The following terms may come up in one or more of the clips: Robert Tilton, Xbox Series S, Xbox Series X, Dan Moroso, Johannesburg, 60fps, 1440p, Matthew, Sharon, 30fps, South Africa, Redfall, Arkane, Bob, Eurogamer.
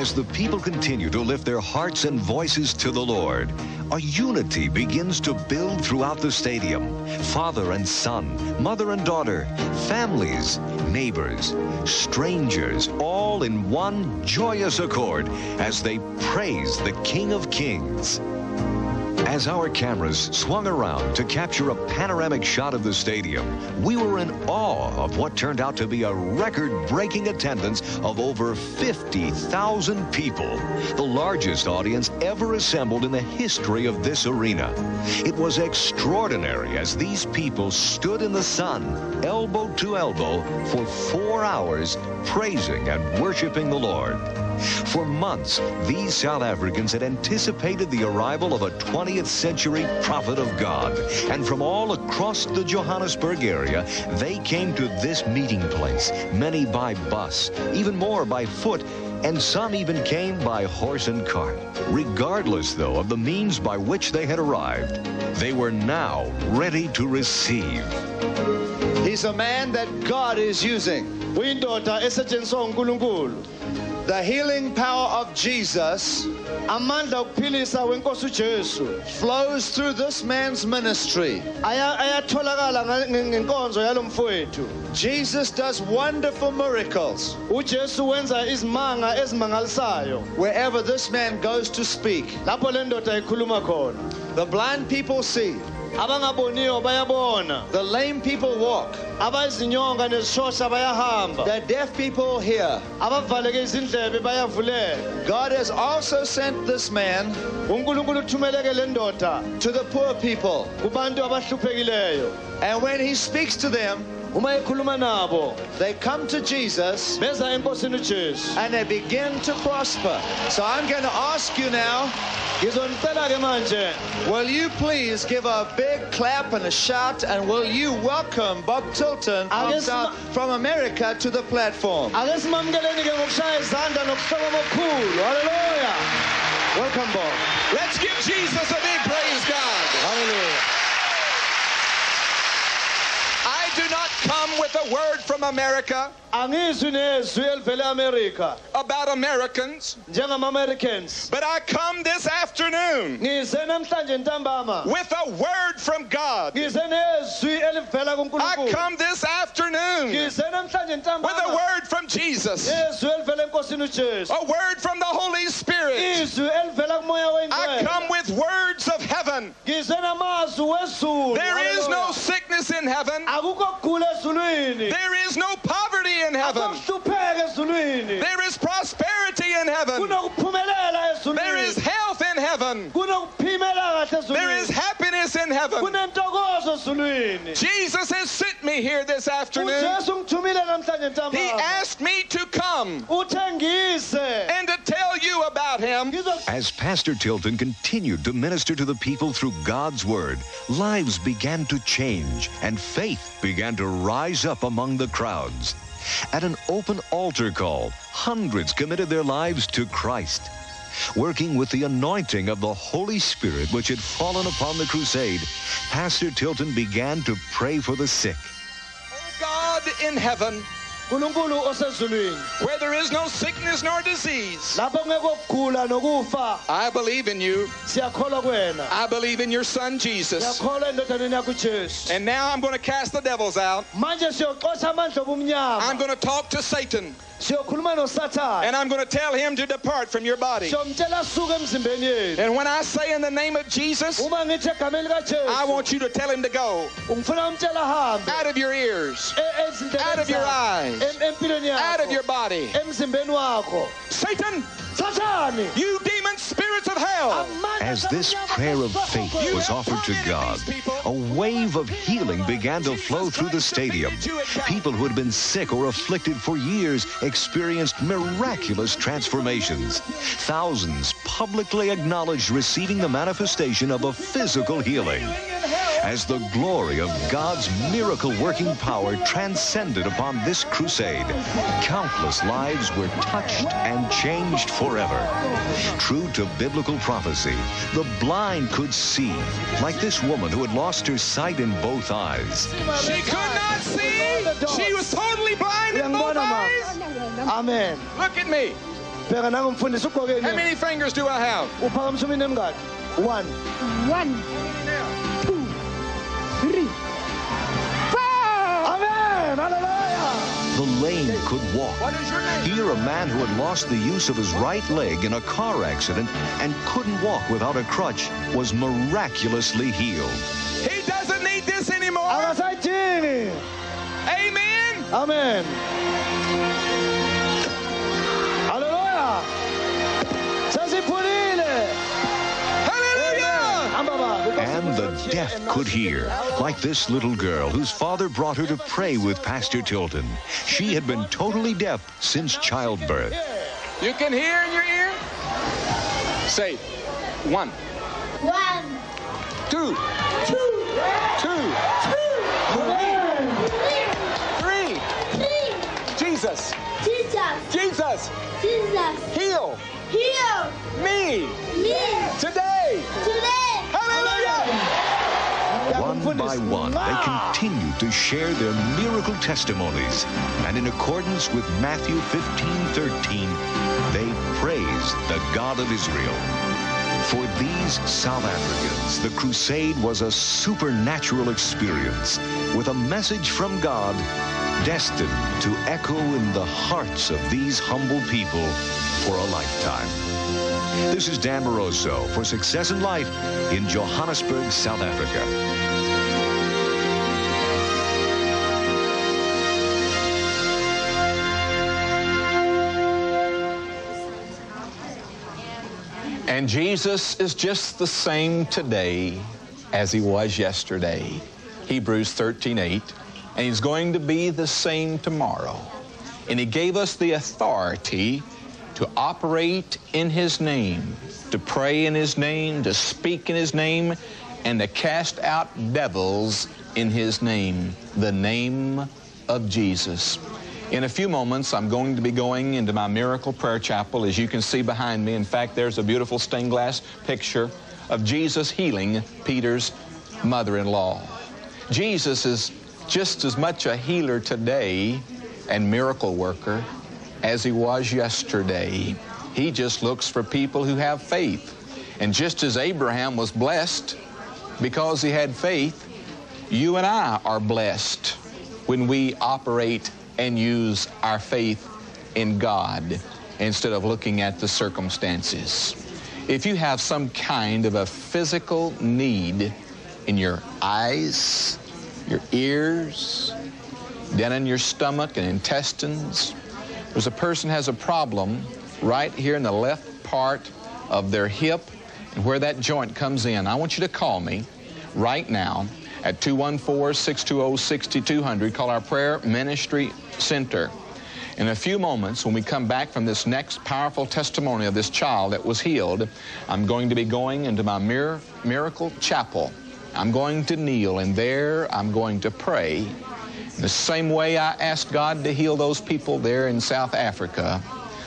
As the people continue to lift their hearts and voices to the Lord, a unity begins to build throughout the stadium. Father and son, mother and daughter, families, neighbors, strangers, all in one joyous accord as they praise the King of Kings. As our cameras swung around to capture a panoramic shot of the stadium, we were in awe of what turned out to be a record-breaking attendance of over 50,000 people, the largest audience ever assembled in the history of this arena. It was extraordinary as these people stood in the sun, elbow to elbow, for 4 hours, praising and worshiping the Lord. For months, these South Africans had anticipated the arrival of a 20th century prophet of God. And from all across the Johannesburg area, they came to this meeting place, many by bus, even more by foot, and some even came by horse and cart. Regardless, though, of the means by which they had arrived, they were now ready to receive. He's a man that God is using. The healing power of Jesus flows through this man's ministry. Jesus does wonderful miracles wherever this man goes to speak. The blind people see. The lame people walk. The deaf people hear. God has also sent this man to the poor people. And when he speaks to them, they come to Jesus and they begin to prosper. So I'm going to ask you now, will you please give a big clap and a shout, and will you welcome Bob Tilton from America to the platform? Hallelujah. Welcome, Bob. Let's give Jesus a big praise, God. Hallelujah. I do not come with a word from America about Americans, but I come this afternoon with a word from God. I come this afternoon with a word from Jesus, a word from the Holy Spirit. I come with words of heaven. There is no sickness in heaven. There is no poverty in heaven. There is prosperity in heaven. There is health in heaven. There is happiness in heaven. Jesus has sent me here this afternoon. He asked me to come and to tell you about him. As Pastor Tilton continued to minister to the people through God's word, lives began to change and faith began to rise up among the crowds. At an open altar call, hundreds committed their lives to Christ. Working with the anointing of the Holy Spirit which had fallen upon the crusade, Pastor Tilton began to pray for the sick. Oh God in heaven, where there is no sickness nor disease, I believe in you. I believe in your son Jesus. And now I'm going to cast the devils out. I'm going to talk to Satan. And I'm going to tell him to depart from your body. And when I say in the name of Jesus, I want you to tell him to go. Out of your ears, out of your eyes, out of your body. Satan, you demon spirits of hell. As this prayer of faith was offered to God, a wave of healing began to flow through the stadium. People who had been sick or afflicted for years experienced miraculous transformations. Thousands publicly acknowledged receiving the manifestation of a physical healing. As the glory of God's miracle-working power transcended upon this crusade, countless lives were touched and changed forever. True to biblical prophecy, the blind could see, like this woman who had lost her sight in both eyes. She could not see. She was totally blind in both eyes. Amen. Look at me. How many fingers do I have? One. Two. Three. Four. Amen. Hallelujah. The lame could walk. What is your name? Here, a man who had lost the use of his right leg in a car accident and couldn't walk without a crutch was miraculously healed. He doesn't need this anymore. Amen. Amen. Hallelujah. Hallelujah. And the deaf could hear, like this little girl whose father brought her to pray with Pastor Tilton. She had been totally deaf since childbirth. You can hear in your ear? Say, one. One. Two. Two. Two. Three. Three. Jesus. Jesus. Jesus. Heal. Heal. Me. Me. Today. Today. Hallelujah. One by one, they continued to share their miracle testimonies. And in accordance with Matthew 15:13, they praised the God of Israel. For these South Africans, the crusade was a supernatural experience with a message from God destined to echo in the hearts of these humble people for a lifetime. This is Dan Moroso for Success in Life in Johannesburg, South Africa. And Jesus is just the same today as he was yesterday, Hebrews 13:8, and he's going to be the same tomorrow. And he gave us the authority to operate in his name, to pray in his name, to speak in his name, and to cast out devils in his name, the name of Jesus. In a few moments, I'm going to be going into my miracle prayer chapel, as you can see behind me. In fact, there's a beautiful stained glass picture of Jesus healing Peter's mother-in-law. Jesus is just as much a healer today and miracle worker as he was yesterday. He just looks for people who have faith. And just as Abraham was blessed because he had faith, you and I are blessed when we operate and use our faith in God instead of looking at the circumstances. If you have some kind of a physical need in your eyes, your ears, down in your stomach and intestines, there's a person has a problem right here in the left part of their hip and where that joint comes in. I want you to call me right now at 214-620-6200, call our prayer ministry center. In a few moments, when we come back from this next powerful testimony of this child that was healed, I'm going to be going into my miracle chapel. I'm going to kneel, and there I'm going to pray. In the same way I asked God to heal those people there in South Africa,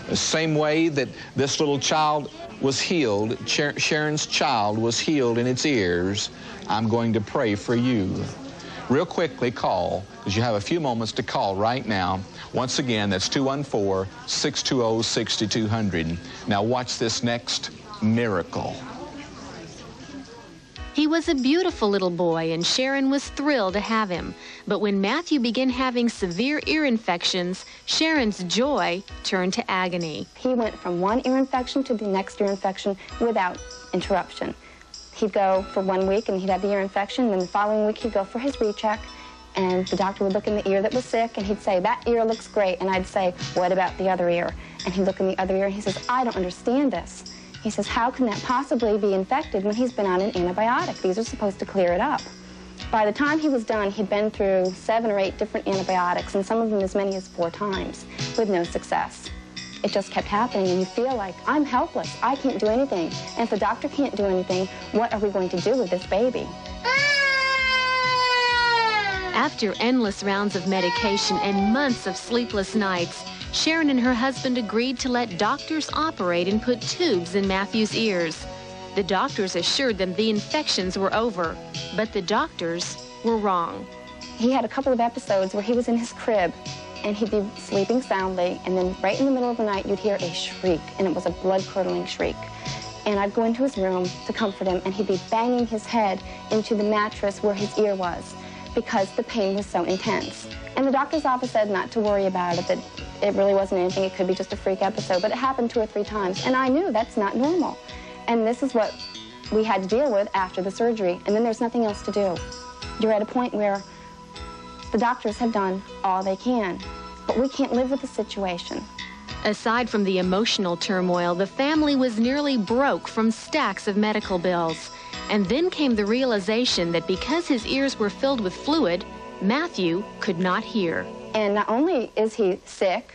the same way that this little child was healed, Sharon's child was healed in its ears, I'm going to pray for you. Real quickly call, because you have a few moments to call right now. Once again, that's 214-620-6200. Now watch this next miracle. He was a beautiful little boy, and Sharon was thrilled to have him. But when Matthew began having severe ear infections, Sharon's joy turned to agony. He went from one ear infection to the next ear infection without interruption. He'd go for 1 week, and he'd have the ear infection, and then the following week he'd go for his recheck, and the doctor would look in the ear that was sick, and he'd say, that ear looks great, and I'd say, what about the other ear? And he'd look in the other ear, and he says, I don't understand this. He says, how can that possibly be infected when he's been on an antibiotic? These are supposed to clear it up. By the time he was done, he'd been through 7 or 8 different antibiotics, and some of them as many as 4 times, with no success. It just kept happening, and you feel like, I'm helpless. I can't do anything. And if the doctor can't do anything, what are we going to do with this baby? After endless rounds of medication and months of sleepless nights, Sharon and her husband agreed to let doctors operate and put tubes in Matthew's ears. The doctors assured them the infections were over, but the doctors were wrong. He had a couple of episodes where he was in his crib and he'd be sleeping soundly, and then right in the middle of the night, you'd hear a shriek, and it was a blood-curdling shriek. And I'd go into his room to comfort him, and he'd be banging his head into the mattress where his ear was because the pain was so intense. And the doctor's office said not to worry about it, that it really wasn't anything, it could be just a freak episode, but it happened 2 or 3 times, and I knew that's not normal. And this is what we had to deal with after the surgery, and then there's nothing else to do. You're at a point where the doctors have done all they can, but we can't live with the situation. Aside from the emotional turmoil, the family was nearly broke from stacks of medical bills. And then came the realization that because his ears were filled with fluid, Matthew could not hear. And not only is he sick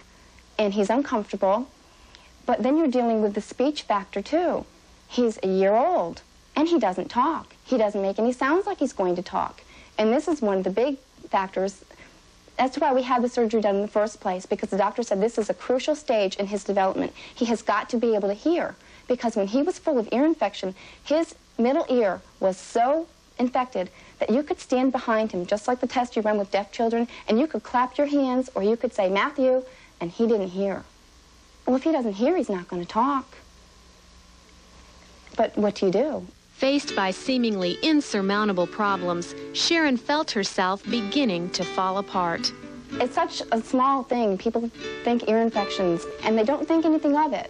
and he's uncomfortable, but then you're dealing with the speech factor too. He's a year old and he doesn't talk. He doesn't make any sounds like he's going to talk. And this is one of the big factors. That's why we had the surgery done in the first place, because the doctor said this is a crucial stage in his development. He has got to be able to hear, because when he was full of ear infection, his middle ear was so infected that you could stand behind him, just like the test you run with deaf children, and you could clap your hands or you could say, Matthew, and he didn't hear. Well, if he doesn't hear, he's not going to talk. But what do you do? Faced by seemingly insurmountable problems, Sharon felt herself beginning to fall apart. It's such a small thing. People think ear infections, and they don't think anything of it.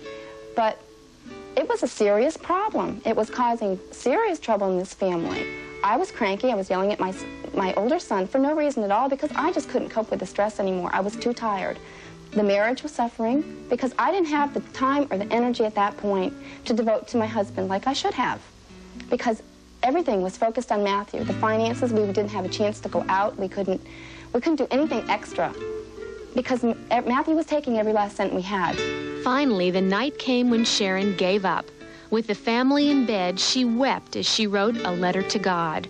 But it was a serious problem. It was causing serious trouble in this family. I was cranky. I was yelling at my older son for no reason at all, because I just couldn't cope with the stress anymore. I was too tired. The marriage was suffering because I didn't have the time or the energy at that point to devote to my husband like I should have, because everything was focused on Matthew. The finances, we didn't have a chance to go out. We couldn't do anything extra because Matthew was taking every last cent we had. Finally, the night came when Sharon gave up. With the family in bed, she wept as she wrote a letter to God.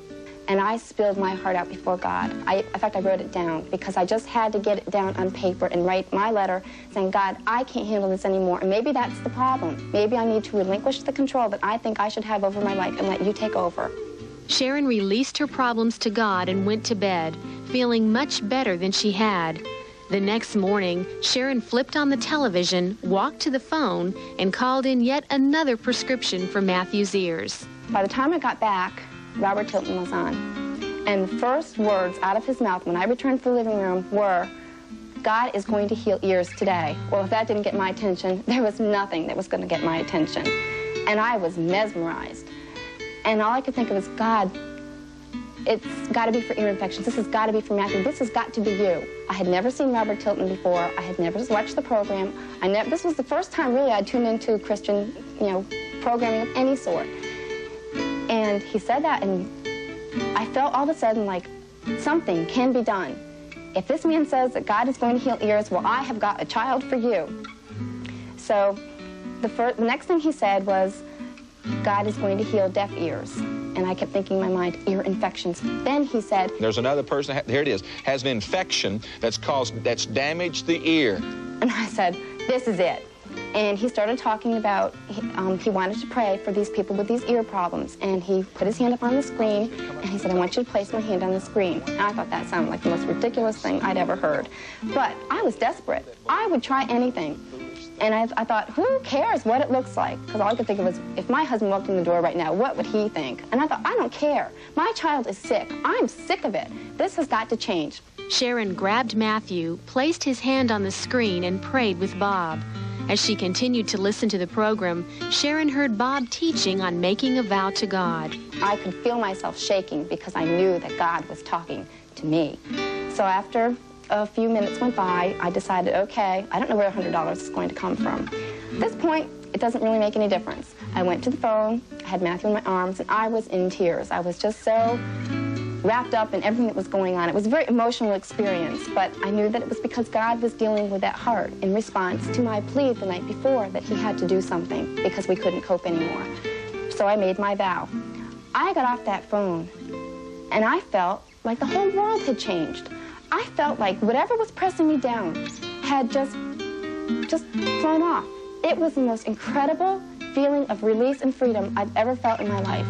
And I spilled my heart out before God. In fact, I wrote it down, because I just had to get it down on paper and write my letter saying, God, I can't handle this anymore, and maybe that's the problem. Maybe I need to relinquish the control that I think I should have over my life and let you take over. Sharon released her problems to God and went to bed, feeling much better than she had. The next morning, Sharon flipped on the television, walked to the phone, and called in yet another prescription for Matthew's ears. By the time I got back, Robert Tilton was on, and the first words out of his mouth when I returned to the living room were, God is going to heal ears today. Well, if that didn't get my attention, there was nothing that was going to get my attention, and I was mesmerized. And all I could think of was, God, it's got to be for ear infections. This has got to be for Matthew. This has got to be you. I had never seen Robert Tilton before. I had never watched the program. This was the first time, really, I'd tuned into Christian, programming of any sort. And he said that, and I felt all of a sudden like something can be done. If this man says that God is going to heal ears, well, I have got a child for you. So the next thing he said was, God is going to heal deaf ears. And I kept thinking in my mind, ear infections. Then he said, there's another person, here it is, has an infection that's damaged the ear. And I said, this is it. And he started talking about he wanted to pray for these people with these ear problems. And he put his hand up on the screen, and he said, I want you to place my hand on the screen. And I thought that sounded like the most ridiculous thing I'd ever heard. But I was desperate. I would try anything. And I thought, who cares what it looks like? Because all I could think of was, if my husband walked in the door right now, what would he think? And I thought, I don't care. My child is sick. I'm sick of it. This has got to change. Sharon grabbed Matthew, placed his hand on the screen, and prayed with Bob. As she continued to listen to the program, Sharon heard Bob teaching on making a vow to God. I could feel myself shaking because I knew that God was talking to me. So after a few minutes went by, I decided, okay, I don't know where $100 is going to come from. At this point, it doesn't really make any difference. I went to the phone, I had Matthew in my arms, and I was in tears. I was just so wrapped up in everything that was going on. It was a very emotional experience, but I knew that it was because God was dealing with that heart in response to my plea the night before that he had to do something because we couldn't cope anymore. So I made my vow. I got off that phone, and I felt like the whole world had changed. I felt like whatever was pressing me down had just flown off. It was the most incredible feeling of release and freedom I've ever felt in my life.